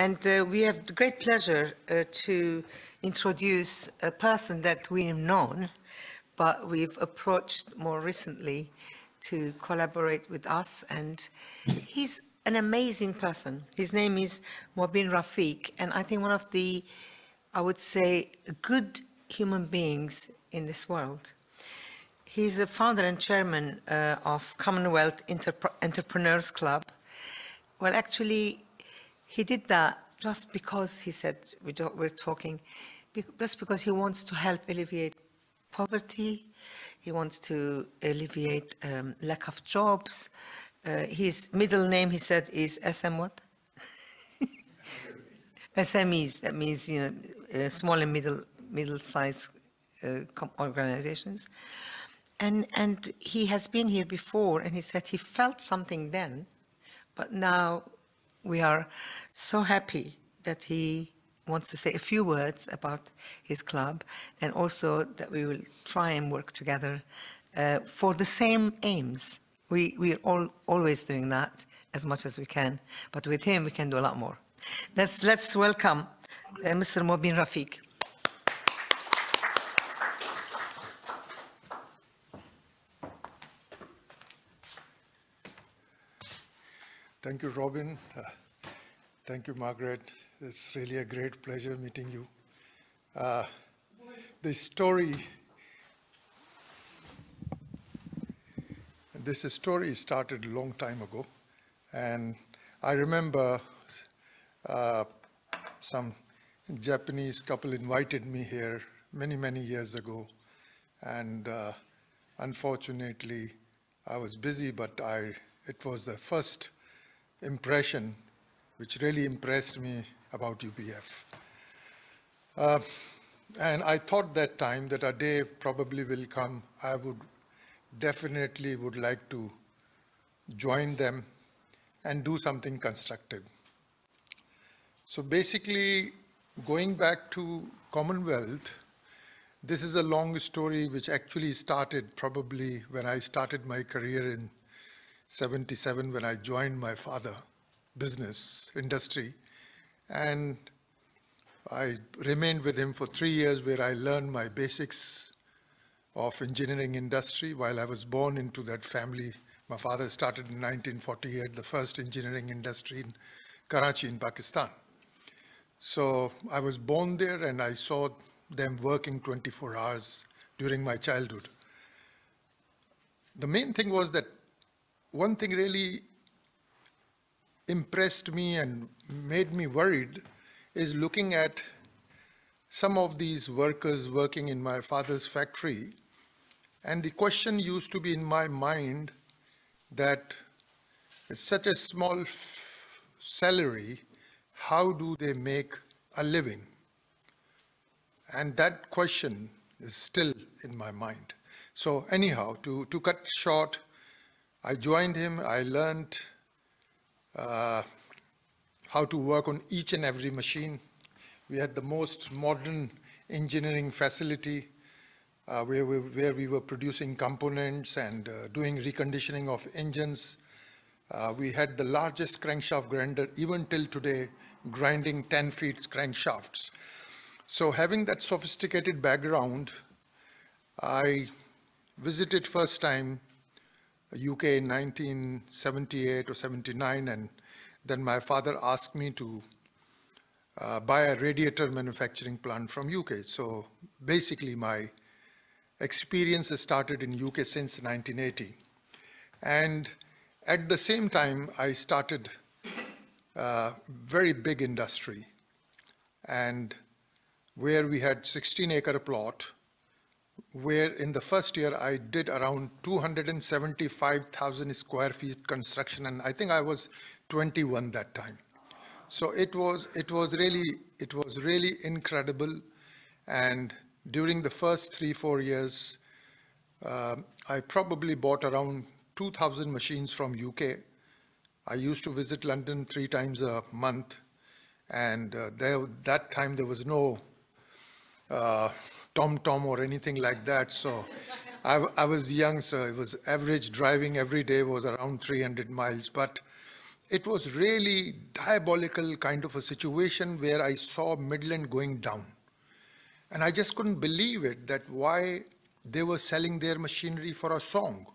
And we have the great pleasure to introduce a person that we've known, but we've approached more recently to collaborate with us. And he's an amazing person. His name is Mobin Rafiq, and I think one of the, I would say, good human beings in this world. He's the founder and chairman of Commonwealth Entrepreneurs Club. Well, actually, he did that just because he said, we're talking, just because he wants to help alleviate poverty, he wants to alleviate lack of jobs. His middle name, he said, is SM what? SMEs, that means, you know, small and middle-sized organizations. And he has been here before, and he said he felt something then, but now we are so happy that he wants to say a few words about his club, and also that we will try and work together for the same aims. We're always doing that as much as we can, but with him we can do a lot more. Let's welcome Mr. Mobin Rafiq. Thank you, Robin. Thank you, Margaret. It's really a great pleasure meeting you. This story started a long time ago, and I remember some Japanese couple invited me here many, many years ago, and unfortunately, I was busy, but it was the first impression which really impressed me about UPF. And I thought that time that a day probably will come, I would definitely like to join them and do something constructive. So basically, going back to Commonwealth, this is a long story which actually started probably when I started my career in '77, when I joined my father business industry, and I remained with him for 3 years, where I learned my basics of engineering industry. While I was born into that family, my father started in 1948 the first engineering industry in Karachi in Pakistan. So I was born there, and I saw them working 24 hours during my childhood. The main thing was that one thing really impressed me and made me worried is looking at some of these workers working in my father's factory, and the question used to be in my mind that it's such a small salary, how do they make a living? And that question is still in my mind. So anyhow, to cut short, I joined him, I learned how to work on each and every machine. We had the most modern engineering facility where we were producing components and doing reconditioning of engines. We had the largest crankshaft grinder, even till today, grinding 10 feet crankshafts. So having that sophisticated background, I visited first time UK in 1978 or 79, and then my father asked me to buy a radiator manufacturing plant from UK. So basically my experience has started in UK since 1980. And at the same time, I started a very big industry, and where we had 16-acre plot, where in the first year I did around 275,000 square feet construction, and I think I was 21 that time. So it was really incredible. And during the first 3-4 years, I probably bought around 2,000 machines from UK. I used to visit London 3 times a month, and that time there was no TomTom or anything like that. So I was young, so it was average driving every day was around 300 miles. But It was really diabolical kind of a situation where I saw Midland going down. And I just couldn't believe it, that why they were selling their machinery for a song.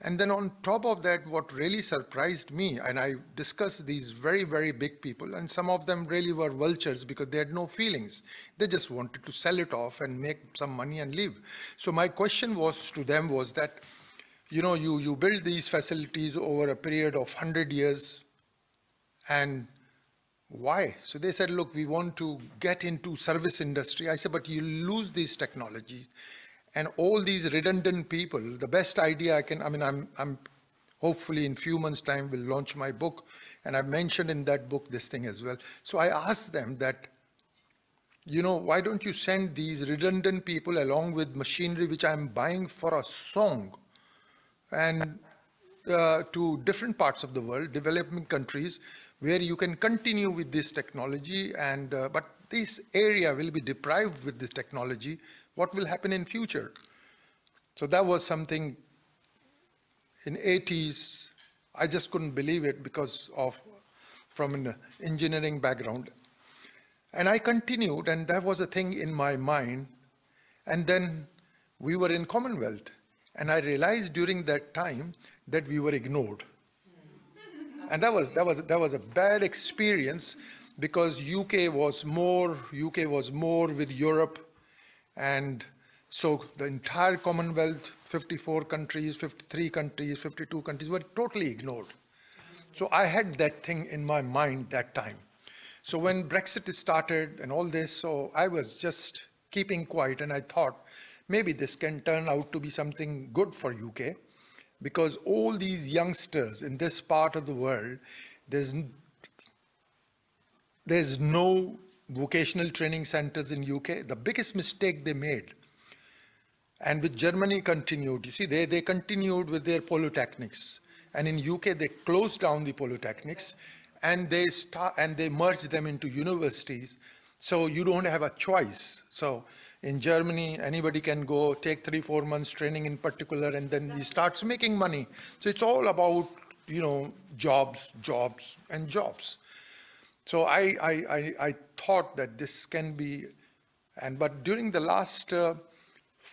And then on top of that, what really surprised me, and I discussed these very, very big people, and some of them really were vultures because they had no feelings. They just wanted to sell it off and make some money and leave. So my question was to them was that, you know, you build these facilities over a period of 100 years, and why? So they said, look, we want to get into service industry. I said, but you lose this technology. And all these redundant people, the best idea I'm hopefully in a few months' time will launch my book, and I've mentioned in that book this thing as well. So I asked them that, you know, why don't you send these redundant people along with machinery which I'm buying for a song, and to different parts of the world, developing countries, where you can continue with this technology, and but this area will be deprived with this technology. What will happen in future? So that was something in 80s, I just couldn't believe it because of, from an engineering background. And I continued, and that was a thing in my mind. And then we were in Commonwealth, and I realized during that time that we were ignored. And that was a bad experience, because UK was more with Europe. And so the entire Commonwealth, 54 countries, 53 countries, 52 countries were totally ignored. So I had that thing in my mind that time. So when Brexit started and all this, so I was just keeping quiet, and I thought maybe this can turn out to be something good for UK, because all these youngsters in this part of the world, there's no vocational training centers in UK. The biggest mistake they made, and with Germany continued, you see, they continued with their polytechnics, and in UK they closed down the polytechnics, and they merged them into universities. So you don't have a choice. So in Germany, anybody can go take 3-4 months training in particular, and then he starts making money. So it's all about, you know, jobs, jobs, and jobs. So I thought that this can be, but during the last 4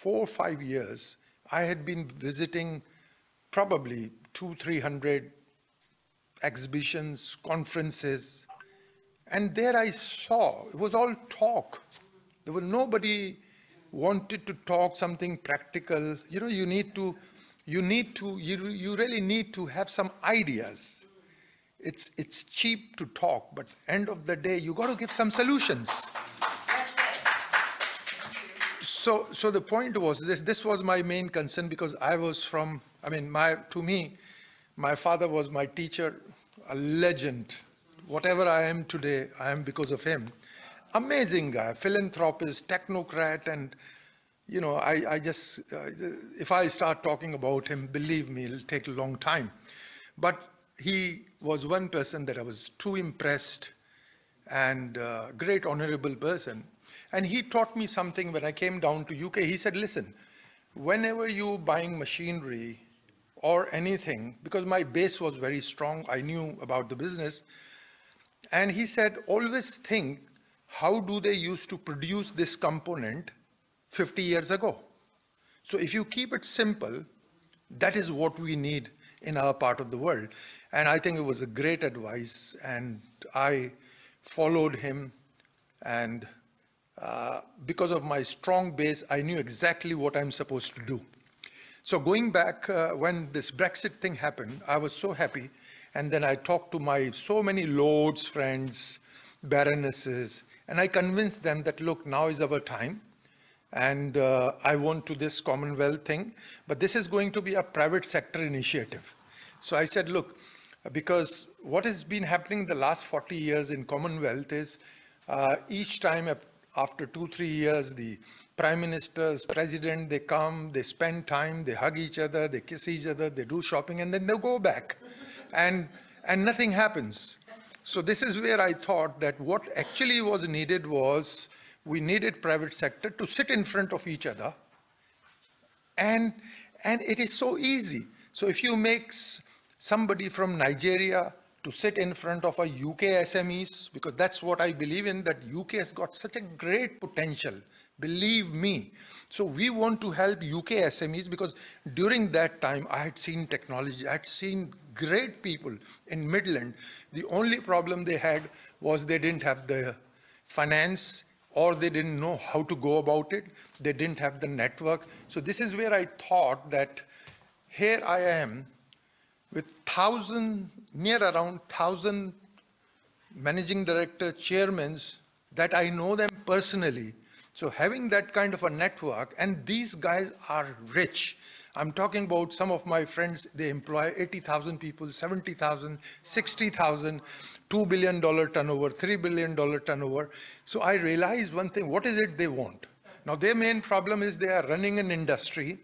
or 5 years, I had been visiting probably 200-300 exhibitions, conferences, and there I saw, it was all talk. There was nobody wanted to talk something practical. You know, you really need to have some ideas. It's cheap to talk, but end of the day, you got to give some solutions. So the point was this. This was my main concern, because I was from, my father was my teacher, a legend. Whatever I am today, I am because of him. Amazing guy, philanthropist, technocrat, and you know, I just if I start talking about him, believe me, it'll take a long time. But he was one person that I was too impressed, and a great honorable person. And he taught me something when I came down to UK. He said, listen, whenever you're buying machinery or anything, because my base was very strong, I knew about the business. And he said, always think, how do they used to produce this component 50 years ago? So if you keep it simple, that is what we need in our part of the world. And I think it was a great advice, and I followed him, and because of my strong base, I knew exactly what I'm supposed to do. So going back, when this Brexit thing happened, I was so happy, and then I talked to my so many lords, friends, baronesses, and I convinced them that, look, now is our time, and I want to this Commonwealth thing, but this is going to be a private sector initiative. So I said, look, because what has been happening the last 40 years in Commonwealth is each time after 2-3 years, the prime ministers, president, they come, they spend time, they hug each other, they kiss each other, they do shopping, and then they go back, and nothing happens. So this is where I thought that what actually was needed was, we needed private sector to sit in front of each other, and it is so easy. So if you make somebody from Nigeria to sit in front of a UK SMEs, because that's what I believe in, that UK has got such a great potential, believe me. So we want to help UK SMEs, because during that time I had seen technology, I had seen great people in Midland. The only problem they had was they didn't have the finance, or they didn't know how to go about it. They didn't have the network. So this is where I thought that here I am with near around 1,000 managing director, chairmen that I know them personally. So having that kind of a network, and these guys are rich. I'm talking about some of my friends, they employ 80,000 people, 70,000, 60,000, $2 billion turnover, $3 billion turnover. So I realized one thing, what is it they want? Now their main problem is they are running an industry.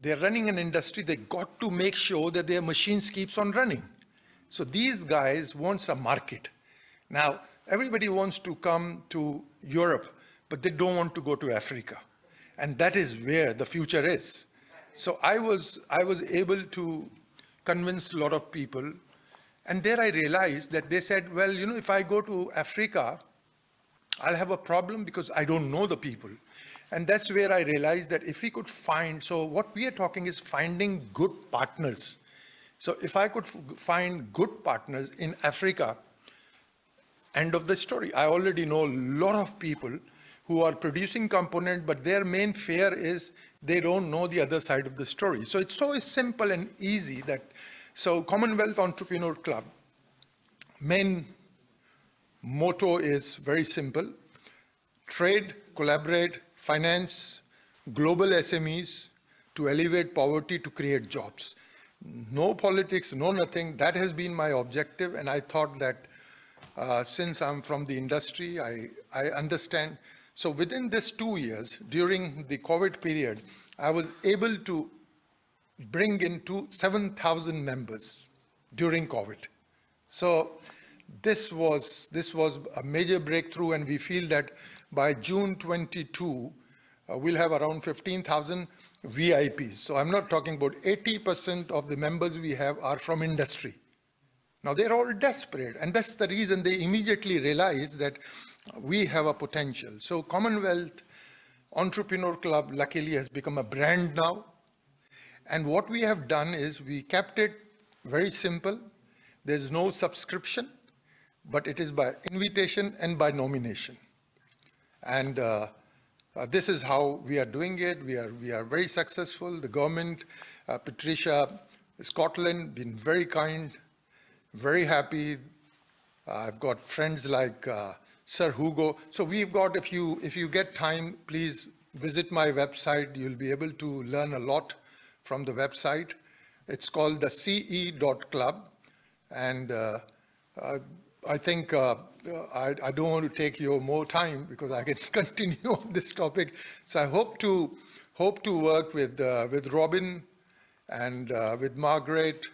They're running an industry, they got to make sure that their machines keeps on running. So these guys wants a market. Now, everybody wants to come to Europe, but they don't want to go to Africa. And that is where the future is. So I was able to convince a lot of people, and there I realized that they said, well, you know, if I go to Africa, I'll have a problem because I don't know the people. And that's where I realized that if we could find, so what we are talking is finding good partners. So if I could find good partners in Africa, end of the story. I already know a lot of people who are producing component, but their main fear is they don't know the other side of the story. So it's so simple and easy that, so Commonwealth Entrepreneur Club, main motto is very simple: trade, collaborate, finance, global SMEs to elevate poverty, to create jobs. No politics, no nothing. That has been my objective, and I thought that since I'm from the industry, I understand. So within this 2 years, during the COVID period, I was able to bring in 7,000 members during COVID. So this was a major breakthrough, and we feel that by June 22, we'll have around 15,000 VIPs. So I'm not talking about 80% of the members we have are from industry. Now they're all desperate, and that's the reason they immediately realized that we have a potential. So Commonwealth Entrepreneur Club luckily has become a brand now. And what we have done is we kept it very simple. There's no subscription, but it is by invitation and by nomination. And this is how we are doing it. We are very successful. The government, Patricia Scotland, been very kind, very happy. I've got friends like Sir Hugo. So we've got, if you get time, please visit my website. You'll be able to learn a lot from the website. It's called the ce.club. And I think I don't want to take your more time because I can continue on this topic. So I hope to work with Robin and with Margaret.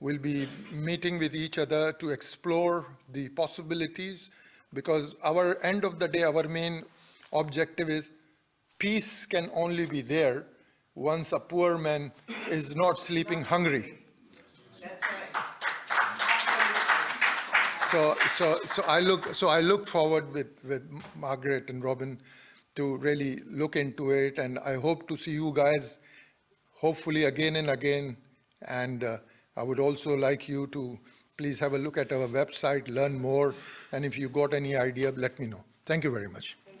We'll be meeting with each other to explore the possibilities, because our end of the day, our main objective is peace can only be there once a poor man is not sleeping hungry. That's right. So I look forward with Margaret and Robin to really look into it, and I hope to see you guys hopefully again and again. And I would also like you to please have a look at our website, learn more, and if you got any idea, let me know. Thank you very much.